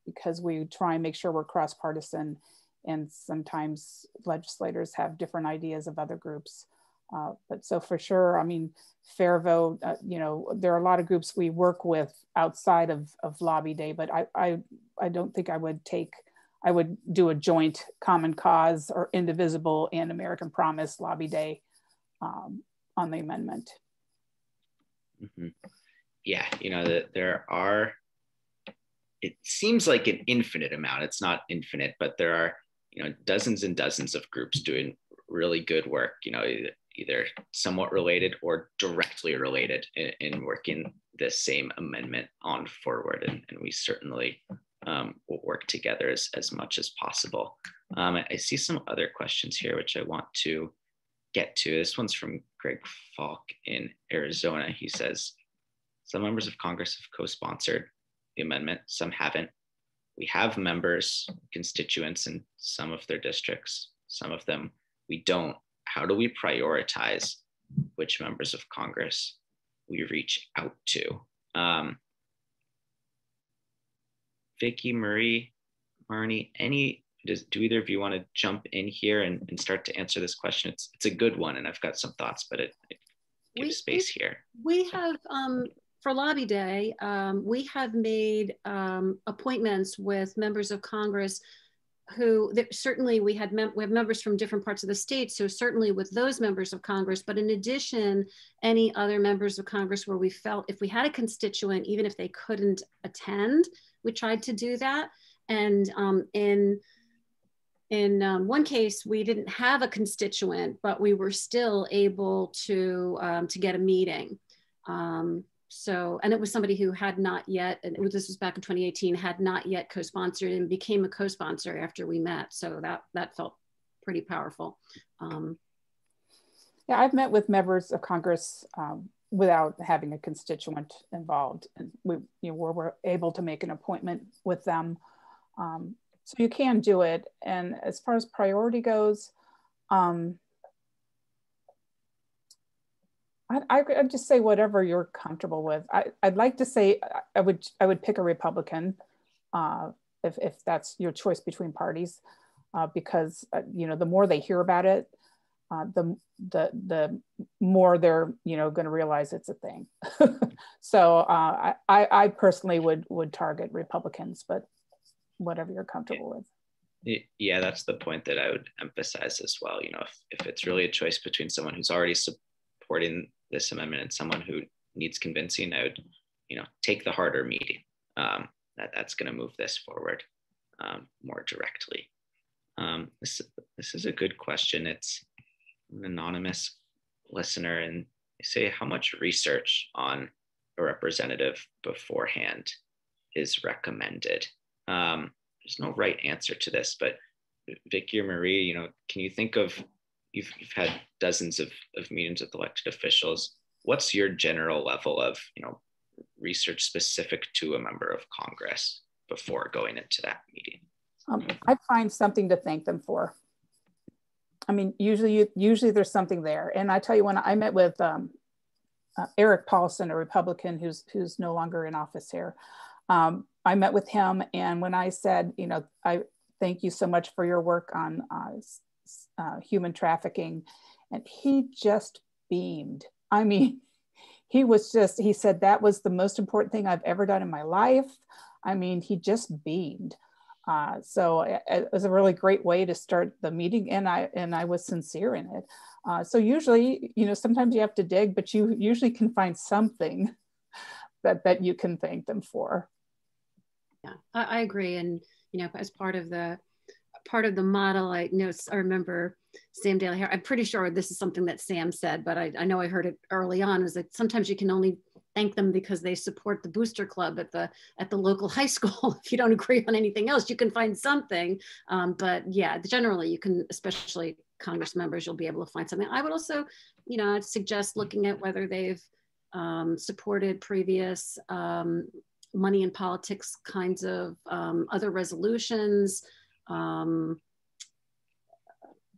because we try and make sure we're cross-partisan. And sometimes legislators have different ideas of other groups. Uh, but so for sure, I mean, Fair Vote, uh, you know, there are a lot of groups we work with outside of, of Lobby Day, but I, I, I don't think I would take, I would do a joint Common Cause or Indivisible and American Promise Lobby Day um, on the amendment. Mm-hmm. Yeah, you know, the, there are, it seems like an infinite amount, it's not infinite, but there are, you know, dozens and dozens of groups doing really good work, you know, either somewhat related or directly related in, in working this same amendment on forward. And, and we certainly um, will work together as, as much as possible. Um, I, I see some other questions here, which I want to get to. This one's from Greg Falk in Arizona. He says, some members of Congress have co-sponsored the amendment, some haven't. We have members, constituents in some of their districts, some of them we don't. How do we prioritize which members of Congress we reach out to? Um, Vicki, Marie, Marnie, any, does, do either of you want to jump in here and, and start to answer this question? It's, it's a good one, and I've got some thoughts, but it, it gives we, space here. We have, um, for Lobby Day, um, we have made um, appointments with members of Congress who certainly we had mem we have members from different parts of the state, so certainly with those members of Congress, but in addition, any other members of Congress where we felt if we had a constituent, even if they couldn't attend, we tried to do that. And um, in In um, one case, we didn't have a constituent, but we were still able to, um, to get a meeting. Um, So, and it was somebody who had not yet, and it was, this was back in twenty eighteen, had not yet co-sponsored and became a co-sponsor after we met. So that, that felt pretty powerful. Um, yeah, I've met with members of Congress um, without having a constituent involved. And we you know, were, were able to make an appointment with them. Um, so you can do it. And as far as priority goes, um, I, I'd just say whatever you're comfortable with. I, I'd like to say I would I would pick a Republican uh, if, if that's your choice between parties, uh, because uh, you know the more they hear about it, uh, the the the more they're you know going to realize it's a thing. So uh, I I personally would would target Republicans, but whatever you're comfortable with. Yeah, that's the point that I would emphasize as well. You know, if if it's really a choice between someone who's already supporting this amendment and someone who needs convincing, I would you know, take the harder meeting. Um, that, that's going to move this forward um, more directly. Um, this, this is a good question. It's an anonymous listener, and they say, how much research on a representative beforehand is recommended? Um, there's no right answer to this, but Vicki or Marie, you know, can you think of, you've, you've had dozens of, of meetings with elected officials. What's your general level of, you know, research specific to a member of Congress before going into that meeting? Um, I find something to thank them for. I mean, usually, you, usually there's something there. And I tell you, when I met with um, uh, Eric Paulson, a Republican who's who's no longer in office here, um, I met with him, and when I said, you know, I thank you so much for your work on uh, uh, human trafficking, and he just beamed. I mean, he was just, he said, that was the most important thing I've ever done in my life. I mean, he just beamed. Uh, so it, it was a really great way to start the meeting, and I and I was sincere in it. Uh, so usually, you know, sometimes you have to dig, but you usually can find something that that you can thank them for. Yeah, I, I agree, and you know, as part of the part of the model, I know I remember Sam Daly here. I'm pretty sure this is something that Sam said, but I, I know I heard it early on. Was that sometimes you can only thank them because they support the booster club at the at the local high school. If you don't agree on anything else, you can find something. Um, but yeah, generally you can, especially Congress members, you'll be able to find something. I would also, you know, suggest looking at whether they've um, supported previous um, money in politics kinds of um, other resolutions. Um,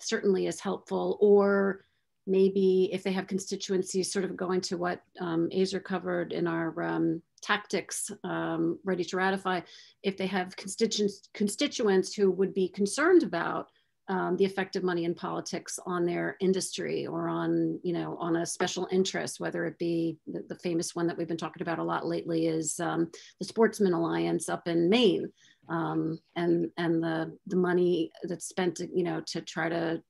certainly is helpful, or maybe if they have constituencies, sort of going to what um, Aysar covered in our um, tactics, um, ready to ratify, if they have constituents, constituents who would be concerned about um, the effect of money in politics on their industry or on, you know, on a special interest, whether it be the, the famous one that we've been talking about a lot lately is um, the Sportsman Alliance up in Maine. Um, and and the, the money that's spent, you know, to try to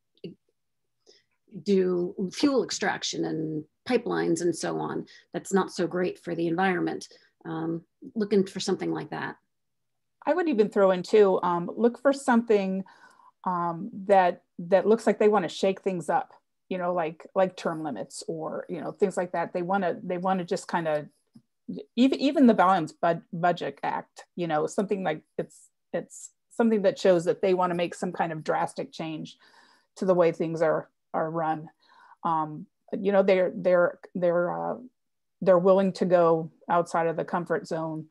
do fuel extraction and pipelines and so on, that's not so great for the environment. Um, looking for something like that. I would even throw in too, um, look for something um, that that looks like they want to shake things up, you know, like like term limits or, you know, things like that. They want to they want to just kind of, even even the Balanced Budget Act, you know, something like it's it's something that shows that they want to make some kind of drastic change to the way things are are run. Um, you know, they're they're they're uh, they're willing to go outside of the comfort zone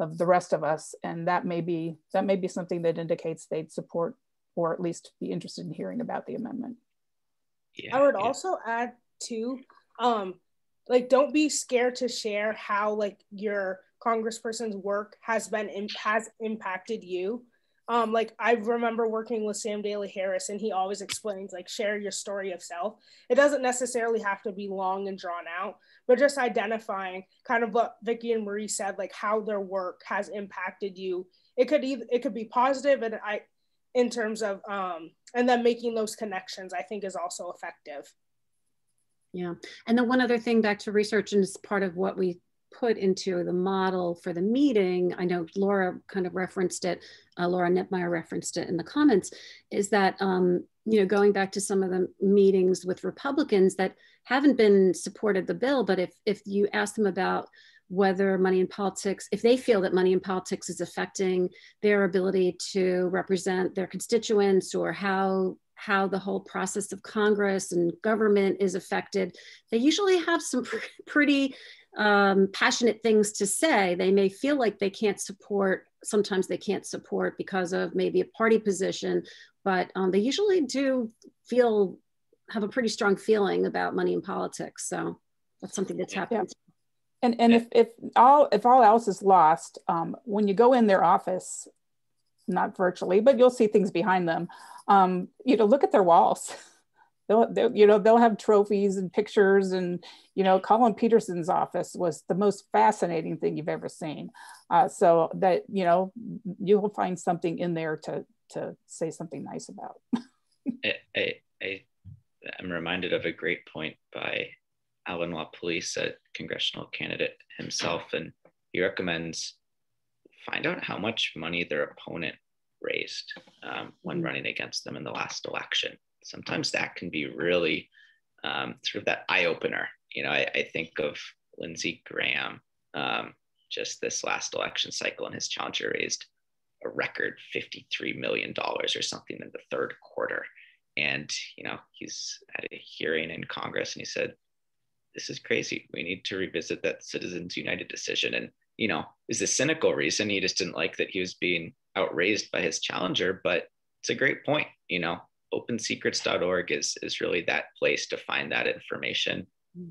of the rest of us, and that may be that may be something that indicates they'd support or at least be interested in hearing about the amendment. Yeah, I would yeah. also add to. Um, Like, don't be scared to share how, like, your congressperson's work has been, imp has impacted you. Um, like, I remember working with Sam Daly Harris, and he always explains, like, share your story of self. It doesn't necessarily have to be long and drawn out, but just identifying kind of what Vicki and Marie said, like, how their work has impacted you. It could either, it could be positive, and I, in terms of, um, and then making those connections, I think, is also effective. Yeah. And then one other thing back to research, and it's part of what we put into the model for the meeting. I know Laura kind of referenced it, uh, Laura Netmeyer referenced it in the comments, is that, um, you know, going back to some of the meetings with Republicans that haven't been supported the bill, but if, if you ask them about whether money in politics, if they feel that money in politics is affecting their ability to represent their constituents or how how the whole process of Congress and government is affected, they usually have some pr pretty um, passionate things to say. They may feel like they can't support, sometimes they can't support because of maybe a party position, but um, they usually do feel, have a pretty strong feeling about money in politics. So that's something that's happened. Yeah. And, and if, if, all, if all else is lost, um, when you go in their office, not virtually, but you'll see things behind them. Um, you know, look at their walls. They'll, they'll, you know, they'll have trophies and pictures, and, you know, Colin Peterson's office was the most fascinating thing you've ever seen. Uh, so that, you know, you will find something in there to, to say something nice about. I, I, I am reminded of a great point by Alan LaPolice, a congressional candidate himself, and he recommends find out how much money their opponent raised um, when running against them in the last election. Sometimes that can be really um, sort of that eye opener. You know, I, I think of Lindsey Graham um, just this last election cycle, and his challenger raised a record fifty-three million dollars or something in the third quarter. And, you know, he's at a hearing in Congress and he said, this is crazy. We need to revisit that Citizens United decision. And, you know, is a cynical reason. He just didn't like that he was being outraised by his challenger, but it's a great point. You know, open secrets dot org is, is really that place to find that information.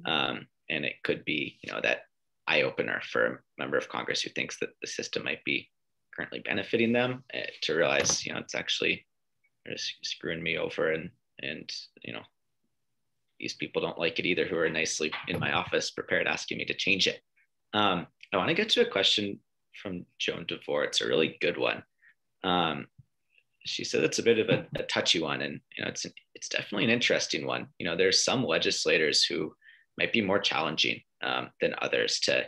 Um, and it could be, you know, that eye opener for a member of Congress who thinks that the system might be currently benefiting them uh, to realize, you know, it's actually screwing me over, and, and, you know, these people don't like it either, who are nicely in my office prepared asking me to change it. Um, I want to get to a question from Joan DeVore. It's a really good one. Um, she said it's a bit of a, a touchy one, and, you know, it's, an, it's definitely an interesting one. You know, there's some legislators who might be more challenging um, than others to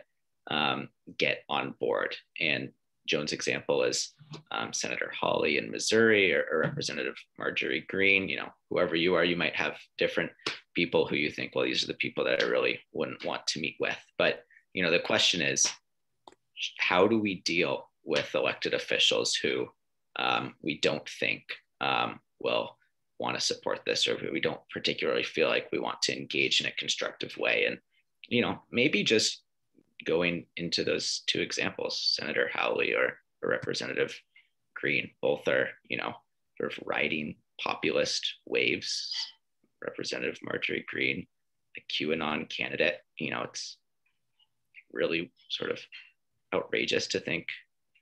um, get on board. And Joan's example is um, Senator Hawley in Missouri, or, or Representative Marjorie Greene. You know, whoever you are, you might have different people who you think, well, these are the people that I really wouldn't want to meet with. But, you know, the question is, how do we deal with elected officials who um, we don't think um, will want to support this, or we don't particularly feel like we want to engage in a constructive way? And, you know, maybe just going into those two examples, Senator Hawley or, or Representative Greene, both are, you know, sort of riding populist waves. Representative Marjorie Greene, a QAnon candidate. You know, it's really sort of outrageous to think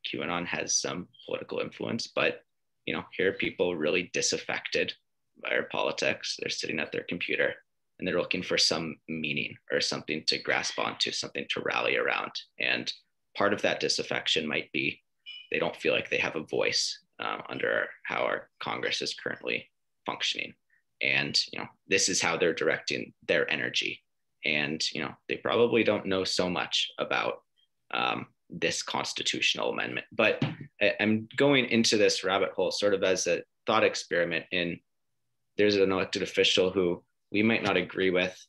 QAnon has some political influence, but, you know, here are people really disaffected by our politics. They're sitting at their computer and they're looking for some meaning or something to grasp onto, something to rally around. And part of that disaffection might be they don't feel like they have a voice uh, under how our Congress is currently functioning. And, you know, this is how they're directing their energy. And, you know, they probably don't know so much about um, this constitutional amendment. But I, I'm going into this rabbit hole sort of as a thought experiment in there's an elected official who we might not agree with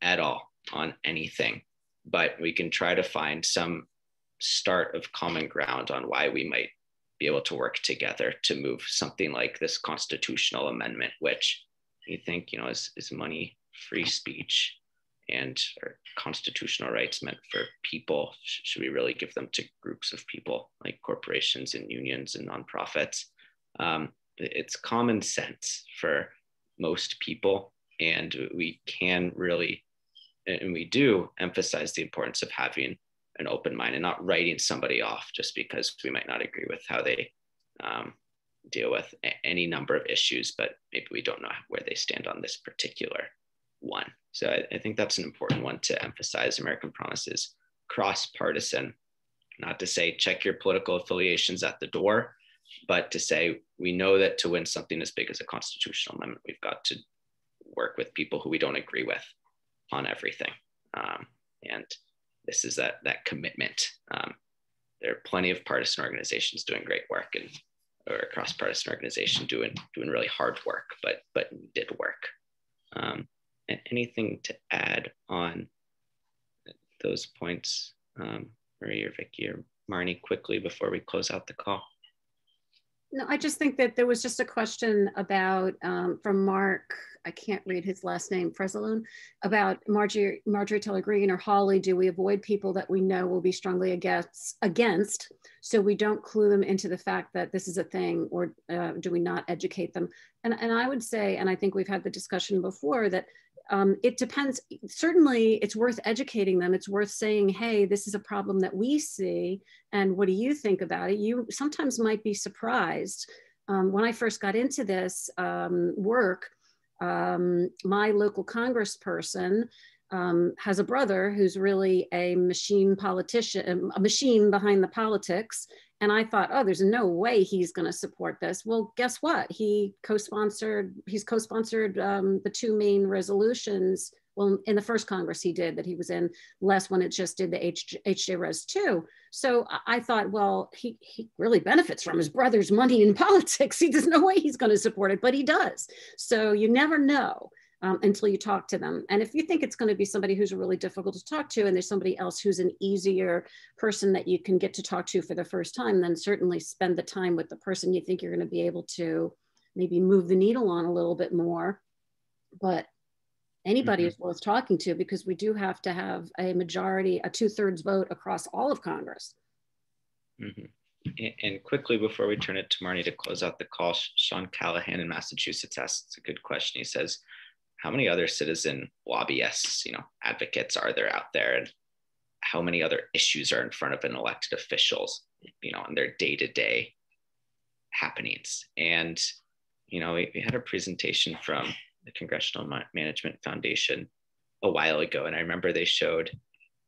at all on anything, but we can try to find some start of common ground on why we might be able to work together to move something like this constitutional amendment, which you think, you know, is, is money, free speech, and our constitutional rights meant for people. Should we really give them to groups of people like corporations and unions and nonprofits? Um, it's common sense for most people. And we can really, and we do emphasize the importance of having an open mind and not writing somebody off just because we might not agree with how they um, deal with any number of issues, but maybe we don't know where they stand on this particular one. So I, I think that's an important one to emphasize. American Promise is cross-partisan, not to say check your political affiliations at the door, but to say, we know that to win something as big as a constitutional amendment, we've got to work with people who we don't agree with on everything. Um, and this is that, that commitment. Um, there are plenty of partisan organizations doing great work, and or a cross-partisan organization doing doing really hard work, but but did work. Um, anything to add on those points, um, Marie or Vicki or Marnie, quickly before we close out the call? No, I just think that there was just a question about, um, from Mark, I can't read his last name, Fresalone, about Marjorie, Marjorie Taylor Greene or Hawley. Do we avoid people that we know will be strongly against, against so we don't clue them into the fact that this is a thing, or uh, do we not educate them? And, and I would say, and I think we've had the discussion before, that um, it depends. Certainly it's worth educating them. It's worth saying, hey, this is a problem that we see, and what do you think about it? You sometimes might be surprised. Um, when I first got into this um, work, um, my local congressperson um, has a brother who's really a machine politician, a machine behind the politics. And I thought, oh, there's no way he's going to support this. Well, guess what? He co-sponsored, he's co-sponsored um, the two main resolutions, Well, in the first Congress he did that he was in, less when it just did the H J Rose two. So I thought, well, he, he really benefits from his brother's money in politics. He, there's no way he's going to support it, but he does. So you never know um, until you talk to them. And if you think it's going to be somebody who's really difficult to talk to and there's somebody else who's an easier person that you can get to talk to for the first time, then certainly spend the time with the person you think you're going to be able to maybe move the needle on a little bit more. But anybody mm-hmm. is worth talking to, because we do have to have a majority, a two-thirds vote across all of Congress. Mm-hmm. And, and quickly, before we turn it to Marnie to close out the call, Sean Callahan in Massachusetts asks a good question. He says, how many other citizen lobbyists, you know, advocates are there out there? And how many other issues are in front of an elected officials, you know, on their day-to-day happenings? And, you know, we, we had a presentation from the Congressional Management Foundation a while ago. And I remember they showed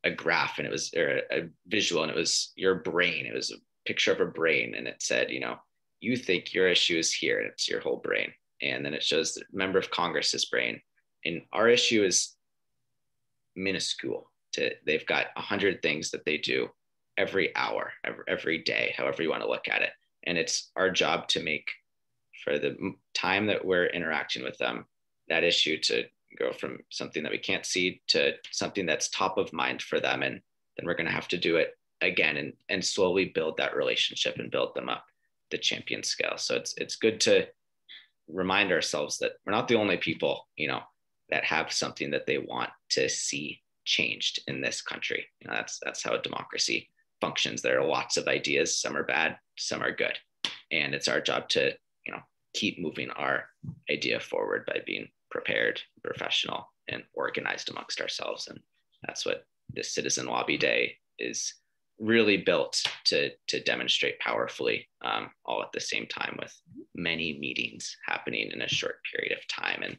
a graph and it was or a visual and it was your brain. It was a picture of a brain. And it said, you know, you think your issue is here and it's your whole brain. And then it shows the member of Congress's brain. And our issue is minuscule. To, they've got a hundred things that they do every hour, every, every day, however you want to look at it. And it's our job to make, for the time that we're interacting with them, that issue to go from something that we can't see to something that's top of mind for them. And then we're gonna have to do it again and, and slowly build that relationship and build them up the champion scale. So it's it's good to remind ourselves that we're not the only people, you know, that have something that they want to see changed in this country. You know, that's, that's how a democracy functions. There are lots of ideas, some are bad, some are good. And it's our job to, you know, keep moving our idea forward by being prepared, professional, and organized amongst ourselves. And that's what this Citizen Lobby Day is really built to, to demonstrate powerfully, um, all at the same time, with many meetings happening in a short period of time. And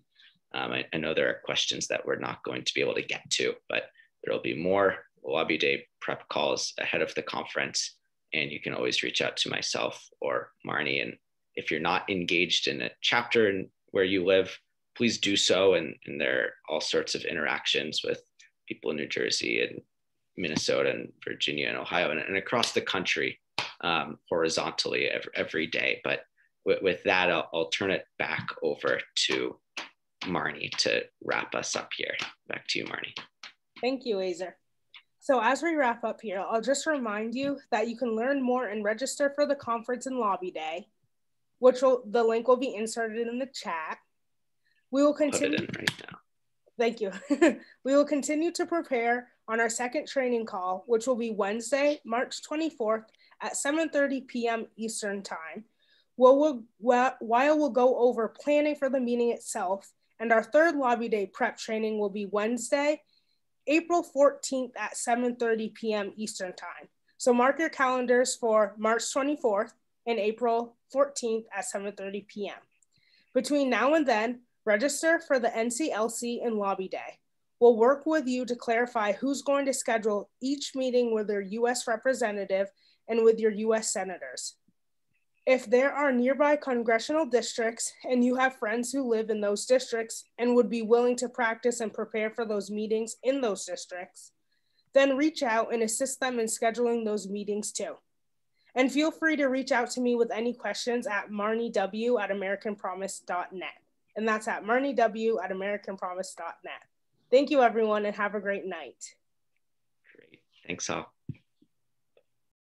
um, I, I know there are questions that we're not going to be able to get to, but there'll be more Lobby Day prep calls ahead of the conference. And you can always reach out to myself or Marnie. And if you're not engaged in a chapter in where you live, please do so. And, and there are all sorts of interactions with people in New Jersey and Minnesota and Virginia and Ohio and, and across the country, um, horizontally every, every day. But with, with that, I'll, I'll turn it back over to Marnie to wrap us up here. Back to you, Marnie. Thank you, Aysar. So as we wrap up here, I'll just remind you that you can learn more and register for the conference and Lobby Day, which will, the link will be inserted in the chat. We will continue. Put it in right now. Thank you. We will continue to prepare on our second training call, which will be Wednesday, March twenty-fourth at seven thirty p m Eastern Time. We'll, we'll, well, while we'll go over planning for the meeting itself, and our third Lobby Day prep training will be Wednesday, April fourteenth at seven thirty p m Eastern Time. So mark your calendars for March twenty-fourth and April fourteenth at seven thirty p m Between now and then, register for the N C L C and Lobby Day. We'll work with you to clarify who's going to schedule each meeting with their U S representative and with your U S senators. If there are nearby congressional districts and you have friends who live in those districts and would be willing to practice and prepare for those meetings in those districts, then reach out and assist them in scheduling those meetings too. And feel free to reach out to me with any questions at marniew at american promise dot net. And that's at marniew at american promise dot net. Thank you, everyone, and have a great night. Great. Thanks all.